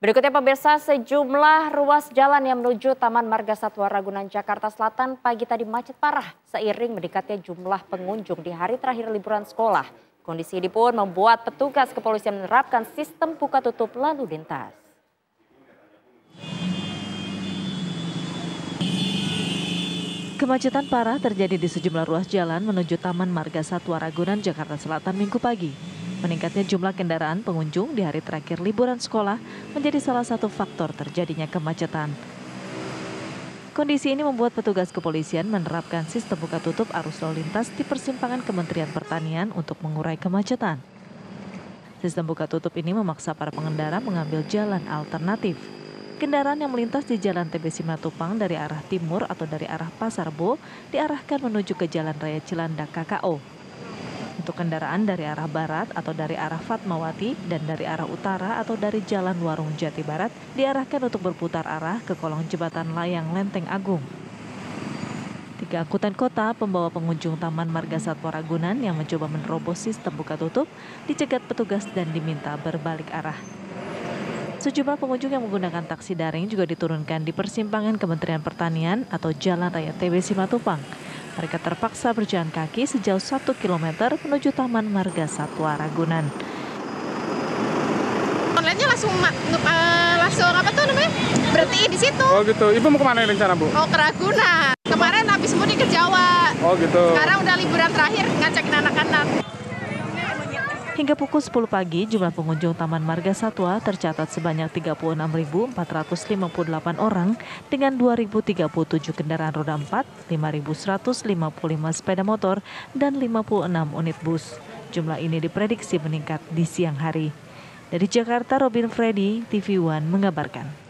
Berikutnya pemirsa, sejumlah ruas jalan yang menuju Taman Margasatwa Ragunan Jakarta Selatan pagi tadi macet parah seiring meningkatnya jumlah pengunjung di hari terakhir liburan sekolah. Kondisi ini pun membuat petugas kepolisian menerapkan sistem buka tutup lalu lintas. Kemacetan parah terjadi di sejumlah ruas jalan menuju Taman Margasatwa Ragunan Jakarta Selatan Minggu pagi. Meningkatnya jumlah kendaraan pengunjung di hari terakhir liburan sekolah menjadi salah satu faktor terjadinya kemacetan. Kondisi ini membuat petugas kepolisian menerapkan sistem buka tutup arus lalu lintas di persimpangan Kementerian Pertanian untuk mengurai kemacetan. Sistem buka tutup ini memaksa para pengendara mengambil jalan alternatif. Kendaraan yang melintas di Jalan TB Simatupang dari arah timur atau dari arah Pasar Rebo diarahkan menuju ke Jalan Raya Cilandak KKO. Untuk kendaraan dari arah barat atau dari arah Fatmawati dan dari arah utara atau dari Jalan Warung Jati Barat diarahkan untuk berputar arah ke kolong jembatan layang Lenteng Agung. 3 angkutan kota pembawa pengunjung Taman Margasatwa Ragunan yang mencoba menerobos sistem buka tutup dicegat petugas dan diminta berbalik arah. Sejumlah pengunjung yang menggunakan taksi daring juga diturunkan di persimpangan Kementerian Pertanian atau Jalan Raya TB Simatupang. Mereka terpaksa berjalan kaki sejauh 1 km menuju Taman Margasatwa Ragunan. Online-nya langsung berhenti di situ. Oh gitu. Ibu mau kemana rencana, Bu? Oh, ke Ragunan. Kemarin habis mudik ke Jawa. Oh gitu. Sekarang udah liburan terakhir ngajakin anak-anak. Hingga pukul 10 pagi, jumlah pengunjung Taman Margasatwa tercatat sebanyak 36.458 orang dengan 2.037 kendaraan roda 4, 5.155 sepeda motor, dan 56 unit bus. Jumlah ini diprediksi meningkat di siang hari. Dari Jakarta, Robin Freddy, TV One mengabarkan.